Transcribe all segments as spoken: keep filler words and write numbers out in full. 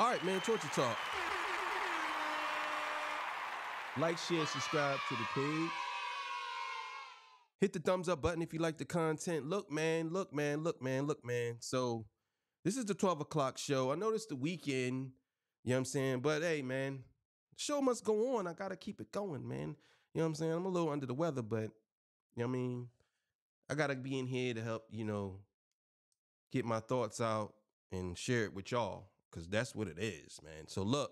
All right, man, Torture Talk. Like, share, subscribe to the page. Hit the thumbs up button if you like the content. Look, man, look, man, look, man, look, man. So this is the twelve o'clock show. I know this the weekend, you know what I'm saying? But, hey, man, the show must go on. I got to keep it going, man. You know what I'm saying? I'm a little under the weather, but, you know what I mean? I got to be in here to help, you know, get my thoughts out and share it with y'all, because that's what it is, man. So, look.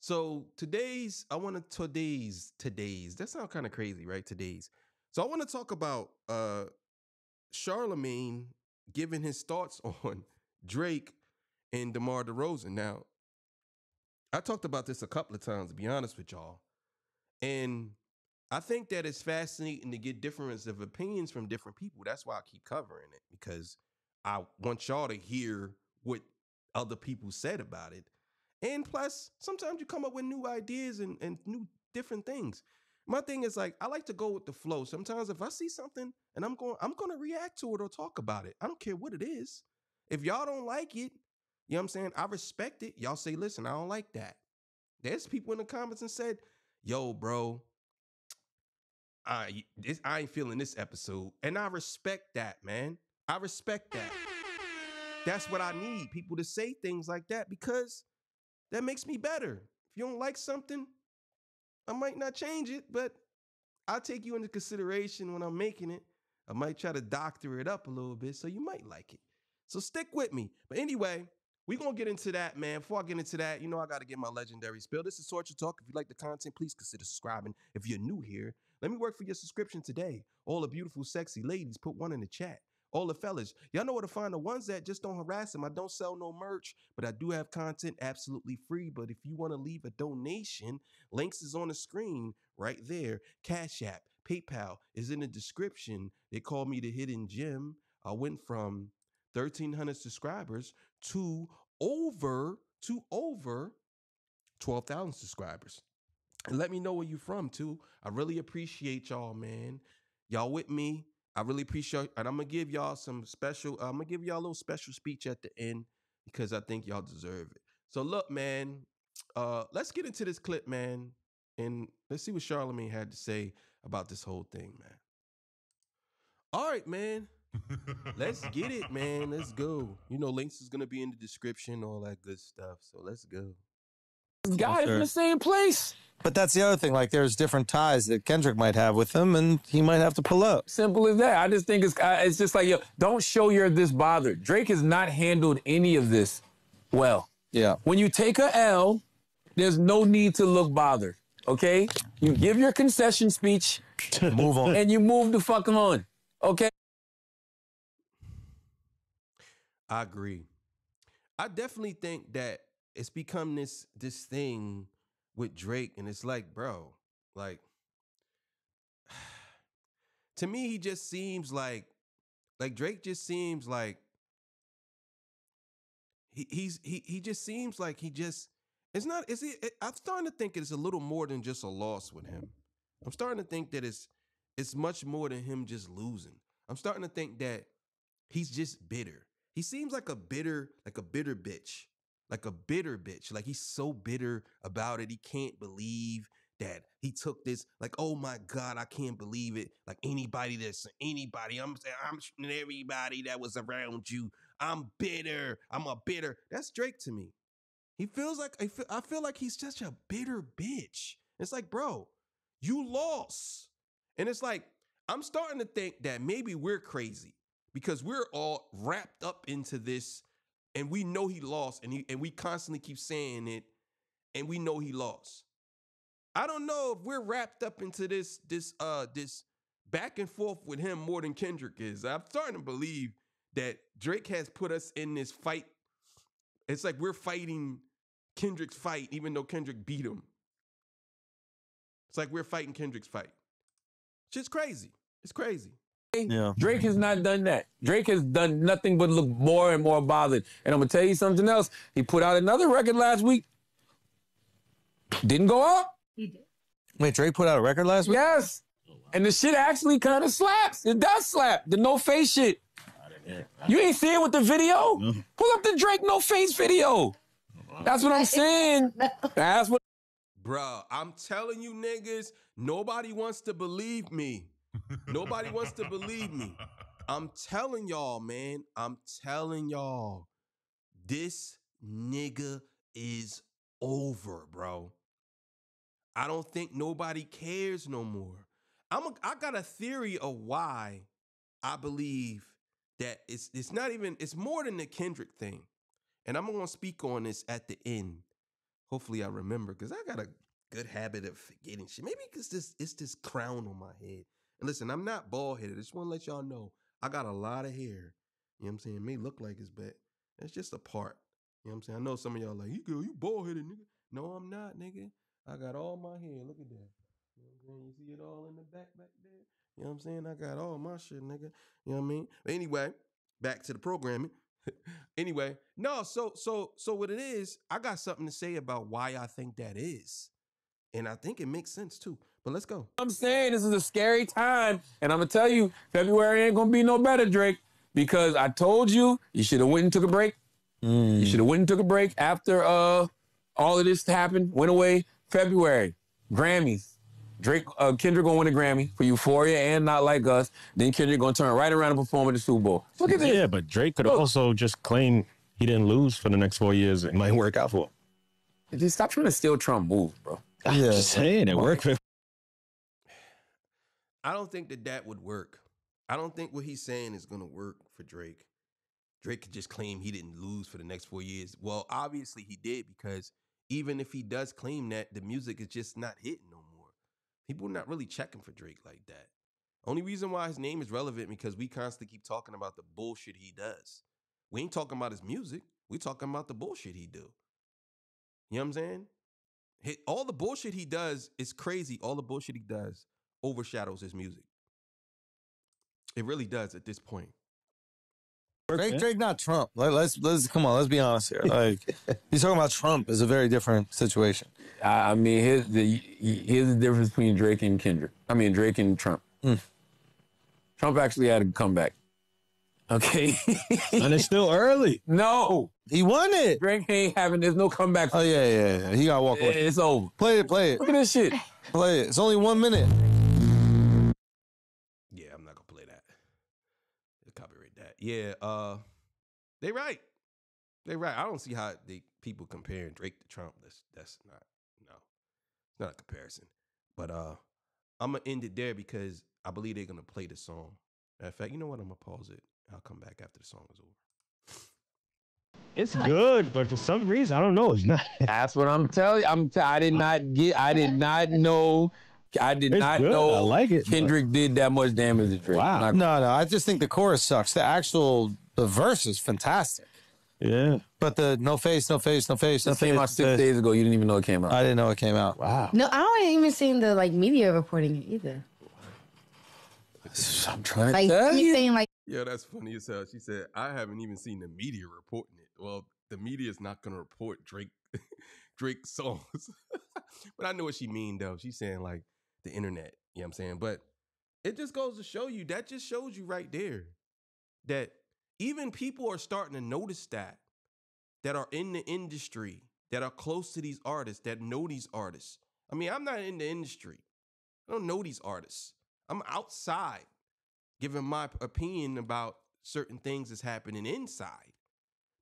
So, today's, I want to, today's, today's, that sounds kind of crazy, right? Today's. So I want to talk about uh, Charlamagne giving his thoughts on Drake and DeMar DeRozan. Now, I talked about this a couple of times, to be honest with y'all. And I think that it's fascinating to get difference of opinions from different people. That's why I keep covering it, because I want y'all to hear what other people said about it. And plus, sometimes you come up with new ideas and, and new different things. My thing is, like, I like to go with the flow. Sometimes if I see something and I'm going, I'm going to react to it or talk about it. I don't care what it is. If y'all don't like it, you know what I'm saying? I respect it. Y'all say, listen, I don't like that. There's people in the comments and said, yo, bro, I, this, I ain't feeling this episode. And I respect that, man. I respect that. That's what I need, people to say things like that, because that makes me better. If you don't like something, I might not change it, but I'll take you into consideration when I'm making it. I might try to doctor it up a little bit, so you might like it. So stick with me. But anyway, we're going to get into that, man. Before I get into that, you know I got to get my legendary spill. This is Torture Talk. If you like the content, please consider subscribing. If you're new here, let me work for your subscription today. All the beautiful, sexy ladies, put one in the chat. All the fellas, y'all know where to find the ones that just don't harass them. I don't sell no merch, but I do have content absolutely free. But if you want to leave a donation, links is on the screen right there. Cash App, PayPal is in the description. They call me the hidden gem. I went from thirteen hundred subscribers to over, to over twelve thousand subscribers. And let me know where you're from, too. I really appreciate y'all, man. Y'all with me? I really appreciate, and I'm going to give y'all some special, uh, I'm going to give y'all a little special speech at the end, because I think y'all deserve it. So look, man, uh, let's get into this clip, man, and let's see what Charlamagne had to say about this whole thing, man. All right, man, let's get it, man. Let's go. You know, links is going to be in the description, all that good stuff. So let's go. This guy is in the same place. But that's the other thing. Like, there's different ties that Kendrick might have with him, and he might have to pull up. Simple as that. I just think it's it's just like, yo, don't show you're this bothered. Drake has not handled any of this well. Yeah. When you take a L, there's no need to look bothered. Okay? You give your concession speech. Move on. And you move the fuck on. Okay? I agree. I definitely think that it's become this this thing with Drake, and it's like, bro, like, to me, he just seems like, like Drake just seems like he he's he he just seems like he just it's not is it, it I'm starting to think it's a little more than just a loss with him. I'm starting to think that it's it's much more than him just losing. I'm starting to think that he's just bitter. He seems like a bitter like a bitter bitch. Like a bitter bitch. Like, he's so bitter about it. He can't believe that he took this. Like, oh my God, I can't believe it. Like, anybody that's anybody, I'm I'm shooting everybody that was around you. I'm bitter. I'm a bitter. That's Drake to me. He feels like I feel, I feel like he's such a bitter bitch. It's like, bro, you lost. And it's like, I'm starting to think that maybe we're crazy, because we're all wrapped up into this. And we know he lost, and he and we constantly keep saying it, and we know he lost. I don't know if we're wrapped up into this this uh this back and forth with him more than Kendrick is. I'm starting to believe that Drake has put us in this fight. It's like we're fighting Kendrick's fight, even though Kendrick beat him. It's like we're fighting Kendrick's fight. Shit's crazy. It's crazy. Yeah. Drake has not done that. Drake has done nothing but look more and more bothered. And I'm going to tell you something else. He put out another record last week. Didn't go up. He did. Wait, Drake put out a record last week? Yes. Oh, wow. And the shit actually kind of slaps. It does slap. The no face shit. I didn't hear it. I didn't. You ain't see it with the video? No. Pull up the Drake no face video. That's what I'm saying. That's what. Bro, I'm telling you niggas, nobody wants to believe me. Nobody wants to believe me. I'm telling y'all, man. I'm telling y'all. This nigga is over, bro. I don't think nobody cares no more. I'm a, I got a theory of why I believe that it's it's not even, it's more than the Kendrick thing. And I'm going to speak on this at the end. Hopefully I remember, because I got a good habit of forgetting shit. Maybe because this it's this crown on my head. And listen, I'm not bald-headed. I just want to let y'all know I got a lot of hair. You know what I'm saying? It may look like it's but it's just a part. You know what I'm saying? I know some of y'all are like, you girl, you bald-headed, nigga. No, I'm not, nigga. I got all my hair. Look at that. You know what I'm saying? You see it all in the back back there? You know what I'm saying? I got all my shit, nigga. You know what I mean? But anyway, back to the programming. Anyway, no, so so so what it is, I got something to say about why I think that is. And I think it makes sense too. But let's go. I'm saying this is a scary time, and I'm gonna tell you, February ain't gonna be no better, Drake, because I told you you should have went and took a break. Mm. You should have went and took a break after uh all of this happened, went away. February, Grammys. Drake, uh, Kendrick gonna win a Grammy for Euphoria and Not Like Us. Then Kendrick gonna turn right around and perform at the Super Bowl. Look at this. Yeah, but Drake could Look. also just claim he didn't lose for the next four years. It might work out for him. Just stop trying to steal Trump moves, bro. Yeah. I'm just saying it worked. I don't think that that would work. I don't think what he's saying is gonna work for Drake. Drake could just claim he didn't lose for the next four years. Well, obviously he did, because even if he does claim that, the music is just not hitting no more. People are not really checking for Drake like that. Only reason why his name is relevant because we constantly keep talking about the bullshit he does. We ain't talking about his music. We talking about the bullshit he do. You know what I'm saying? All the bullshit he does is crazy. All the bullshit he does overshadows his music. It really does at this point. Drake, Drake, not Trump. Like, let's let's come on. Let's be honest here. Like, he's talking about Trump is a very different situation. I mean, here's the here's the difference between Drake and Kendrick. I mean, Drake and Trump. Mm. Trump actually had a comeback. Okay, and it's still early. No, he won it. Drake ain't having. There's no comeback. Oh yeah, yeah, yeah. He got to walk away. It's over. Play it, play it. Look at this shit. Play it. It's only one minute. Yeah, uh, they right. They right. I don't see how they, people comparing Drake to Trump. That's, that's not, no. It's not a comparison. But uh, I'm going to end it there because I believe they're going to play the song. Matter of fact, you know what? I'm going to pause it. I'll come back after the song is over. It's good, but for some reason, I don't know. It's not. That's what I'm telling you. I'm t- I did not get, I did not know. I did it's not good. know I like it, Kendrick but... did that much damage to Drake. Wow. Not... No, no, I just think the chorus sucks. The actual the verse is fantastic. Yeah. But the no face, no face, no face. It came out six face. days ago. You didn't even know it came out. I didn't know it came out. Wow. No, I haven't even seen the like media reporting it either. I'm trying like, to tell you. Saying, like... Yeah, that's funny as hell. She said, I haven't even seen the media reporting it. Well, the media is not going to report Drake Drake songs. But I know what she mean, though. She's saying like, the internet, you know what I'm saying? But it just goes to show you, that just shows you right there that even people are starting to notice that, that are in the industry, that are close to these artists, that know these artists. I mean, I'm not in the industry. I don't know these artists. I'm outside giving my opinion about certain things that's happening inside.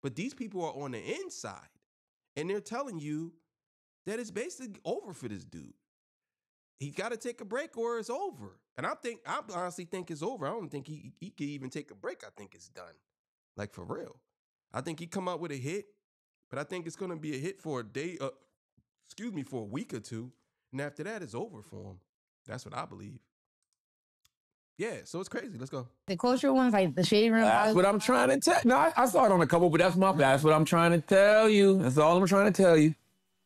But these people are on the inside, and they're telling you that it's basically over for this dude. He got to take a break or it's over. And I think, I honestly think it's over. I don't think he he could even take a break. I think it's done. Like, for real. I think he come out with a hit, but I think it's going to be a hit for a day, uh, excuse me, for a week or two. And after that, it's over for him. That's what I believe. Yeah, so it's crazy. Let's go. The culture ones, like the Shade Room. That's what I'm trying to tell. No, I, I saw it on a couple, but that's my, that's what I'm trying to tell you. That's all I'm trying to tell you.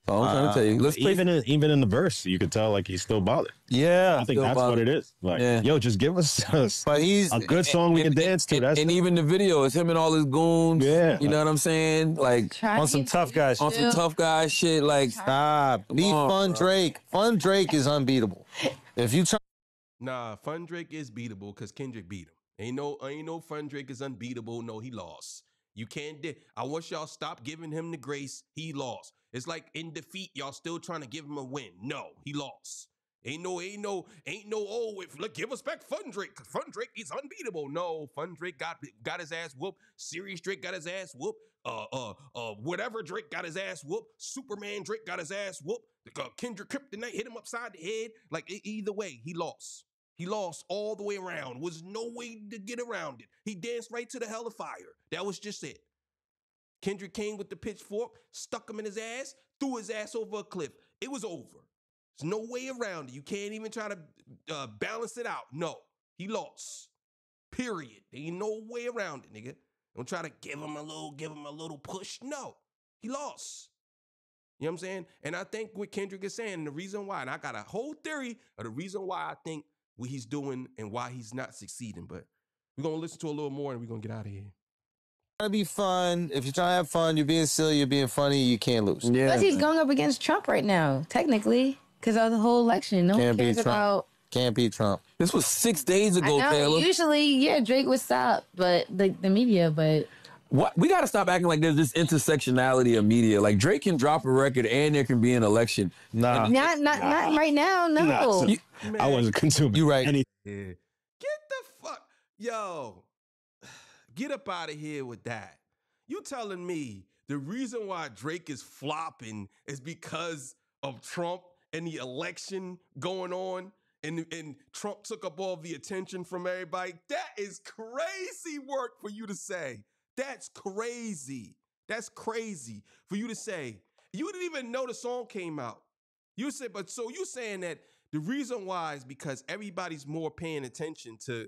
Oh, I'm trying to tell you. Let's even in, even in the verse, you could tell like he's still bothered. Yeah, I think that's bothered. What it is. Like, yeah. Yo, just give us a, but he's, a good song and, we can and, dance to. And, that's and even the video is him and all his goons. Yeah, you know what I'm saying? Like on some tough guy shit. on some tough guy shit. Like stop. Be fun, bro. Drake. Fun Drake is unbeatable. If you try, nah, fun Drake is beatable because Kendrick beat him. Ain't no, ain't no fun Drake is unbeatable. No, he lost. You can't. Di- I want y'all stop giving him the grace. He lost. It's like in defeat, y'all still trying to give him a win. No, he lost. Ain't no, ain't no, ain't no. Oh, if look, give us back Fun Drake. Fun Drake is unbeatable. No, Fun Drake got got his ass whooped. Serious Drake got his ass whooped. Uh, uh, uh, whatever Drake got his ass whooped. Superman Drake got his ass whooped. Uh, Kendrick Kryptonite hit him upside the head. Like either way, he lost. He lost all the way around. Was no way to get around it. He danced right to the hell of fire. That was just it. Kendrick came with the pitchfork, stuck him in his ass, threw his ass over a cliff. It was over. There's no way around it. You can't even try to uh, balance it out. No, he lost. Period. There ain't no way around it, nigga. Don't try to give him a little, give him a little push. No, he lost. You know what I'm saying? And I think what Kendrick is saying, the reason why, and I got a whole theory of the reason why I think what he's doing and why he's not succeeding, but we're going to listen to a little more and we're going to get out of here. Trying to be fun. If you're trying to have fun, you're being silly, you're being funny, you can't lose. Yeah. Plus he's going up against Trump right now, technically. Because of the whole election, no one cares about. Can't beat Trump. This was six days ago, Taylor. Usually, yeah, Drake would stop, but the, the media, but what we gotta stop acting like there's this intersectionality of media. Like Drake can drop a record and there can be an election. Nah, not not nah. not right now. No, nah, so, you, I wasn't consuming. You right? Anything. Get the fuck, yo, get up out of here with that. You telling me the reason why Drake is flopping is because of Trump? And the election going on, and, and Trump took up all the attention from everybody. That is crazy work for you to say. That's crazy. That's crazy for you to say. You didn't even know the song came out. You said, but so you saying that the reason why is because everybody's more paying attention to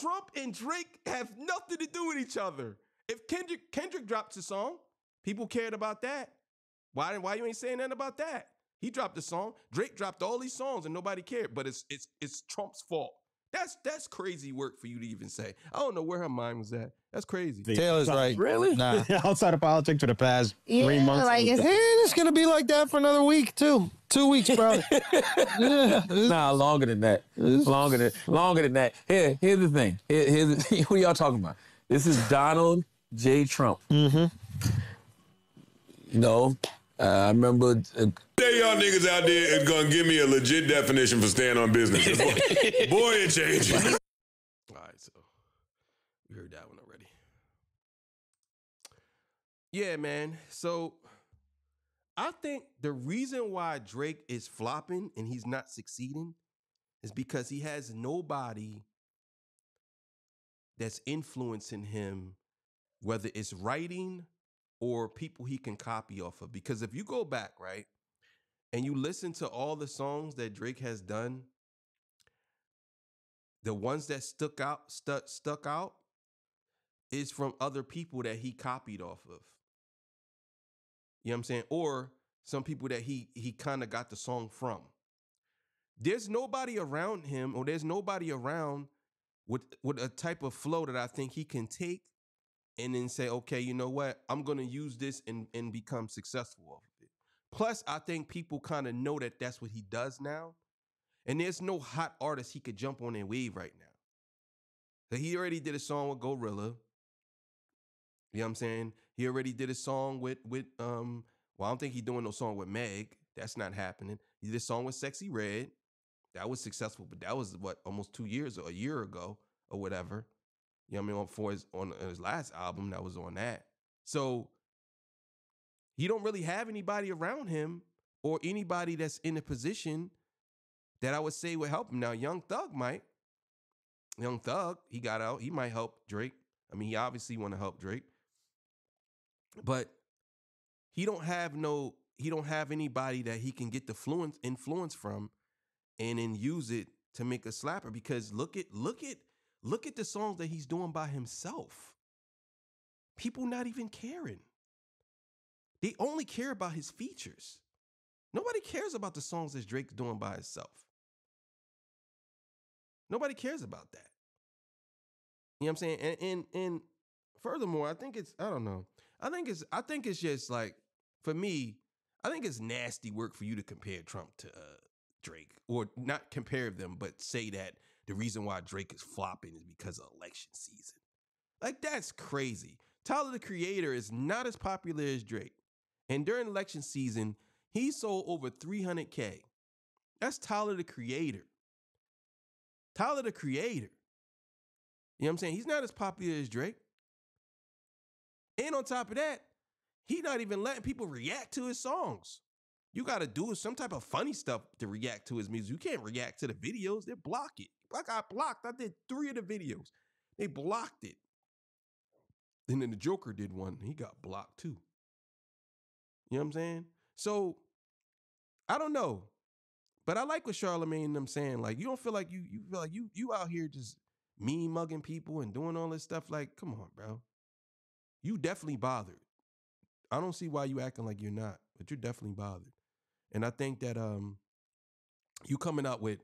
Trump and Drake have nothing to do with each other. If Kendrick Kendrick dropped a song, people cared about that. Why, why you ain't saying nothing about that? He dropped a song. Drake dropped all these songs and nobody cared. But it's it's it's Trump's fault. That's that's crazy work for you to even say. I don't know where her mind was at. That's crazy. Taylor's like, really? Nah. Outside of politics for the past yeah, three months. Like, and it's going to be like that for another week, too. Two weeks, bro. yeah. Nah, longer than that. Longer than longer than that. Here, here's the thing. Here, here's the, what are y'all talking about? This is Donald J. Trump. Mm-hmm. You know, Uh, I remember. Uh, Say y'all niggas out there is gonna give me a legit definition for staying on business. Boy, boy it changes. All right, so we heard that one already. Yeah, man. So I think the reason why Drake is flopping and he's not succeeding is because he has nobody that's influencing him, whether it's writing or people he can copy off of. Because if you go back, right, and you listen to all the songs that Drake has done, the ones that stuck out, stuck stuck out is from other people that he copied off of. You know what I'm saying? Or some people that he he kind of got the song from. There's nobody around him, or there's nobody around with, with a type of flow that I think he can take and then say, okay, you know what? I'm going to use this and, and become successful off of it. Plus, I think people kind of know that that's what he does now. And there's no hot artist he could jump on and wave right now. So he already did a song with Gorilla. You know what I'm saying? He already did a song with, with um. well, I don't think he's doing no song with Meg. That's not happening. He did a song with Sexy Red. That was successful, but that was, what, almost two years or a year ago or whatever. You know what I mean? For his, on his last album that was on that. So he don't really have anybody around him or anybody that's in a position that I would say would help him. Now, Young Thug might. Young Thug, he got out. He might help Drake. I mean, he obviously want to help Drake. But he don't have no, he don't have anybody that he can get the fluence, influence from and then use it to make a slapper. Because look at, look at, Look at the songs that he's doing by himself. People not even caring. They only care about his features. Nobody cares about the songs that Drake's doing by himself. Nobody cares about that. You know what I'm saying? And and, and furthermore, I think it's, I don't know. I think it's, I think it's just like, for me, I think it's nasty work for you to compare Trump to uh, Drake. Or not compare them, but say that the reason why Drake is flopping is because of election season. Like, that's crazy. Tyler the Creator is not as popular as Drake. And during election season, he sold over three hundred K. That's Tyler the Creator. Tyler the Creator. You know what I'm saying? He's not as popular as Drake. And on top of that, he's not even letting people react to his songs. You got to do some type of funny stuff to react to his music. You can't react to the videos. They block it. Like, I blocked. I did three of the videos. They blocked it. And then the Joker did one. He got blocked too. You know what I'm saying? So, I don't know. But I like what Charlamagne and them saying. Like, you don't feel like you you feel like you you out here just mean mugging people and doing all this stuff. Like, come on, bro. You definitely bothered. I don't see why you acting like you're not, but you're definitely bothered. And I think that um, you coming out with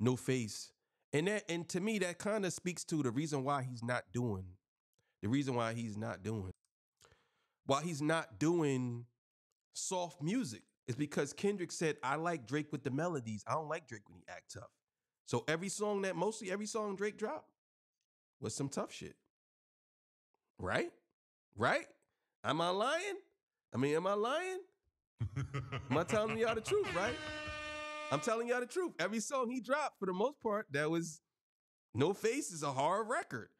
no face, and that, and to me, that kind of speaks to the reason why he's not doing, the reason why he's not doing, why he's not doing soft music is because Kendrick said, "I like Drake with the melodies. I don't like Drake when he act tough." So every song that mostly every song Drake dropped was some tough shit, right? Right? Am I lying? I mean, am I lying? Am I telling y'all the truth, right? I'm telling y'all the truth. Every song he dropped, for the most part, that was No Face is a hard record.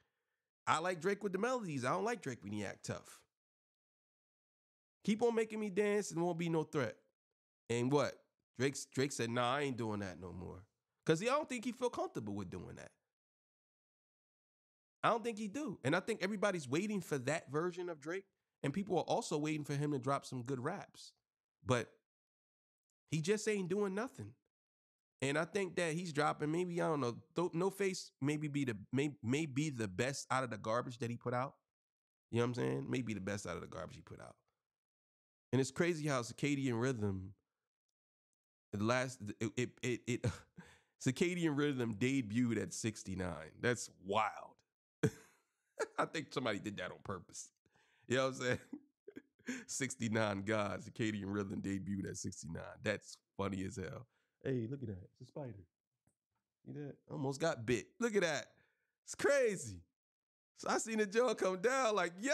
I like Drake with the melodies. I don't like Drake when he act tough. Keep on making me dance and won't be no threat. And what? Drake, Drake said, nah, I ain't doing that no more. Because I don't think he feel comfortable with doing that. I don't think he do. And I think everybody's waiting for that version of Drake. And people are also waiting for him to drop some good raps. But he just ain't doing nothing. And I think that he's dropping maybe, I don't know, No Face maybe be the may, may be the best out of the garbage that he put out. You know what I'm saying? Maybe the best out of the garbage he put out. And it's crazy how Circadian Rhythm, the last it it it, it Circadian Rhythm debuted at sixty-nine. That's wild. I think somebody did that on purpose. You know what I'm saying? sixty-nine gods. Circadian Rhythm debuted at sixty-nine. That's funny as hell. Hey, look at that. It's a spider. You know, almost got bit. Look at that. It's crazy. So I seen the jaw come down like, yo,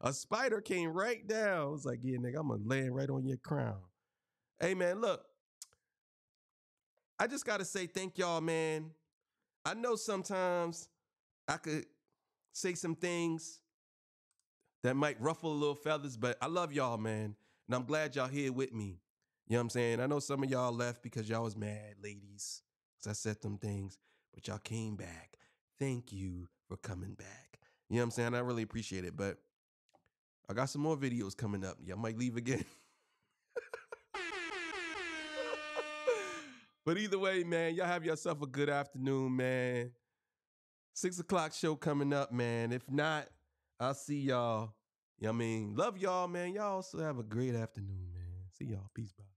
a spider came right down. I was like, yeah, nigga, I'm going to land right on your crown. Hey, man, look. I just got to say thank y'all, man. I know sometimes I could say some things that might ruffle a little feathers, but I love y'all, man. And I'm glad y'all here with me. You know what I'm saying? I know some of y'all left because y'all was mad, ladies, because I said them things, but y'all came back. Thank you for coming back. You know what I'm saying? I really appreciate it, but I got some more videos coming up. Y'all might leave again. But either way, man, y'all have yourself a good afternoon, man. Six o'clock show coming up, man. If not, I'll see y'all. You know what I mean? Love y'all, man. Y'all also have a great afternoon, man. See y'all. Peace, bye.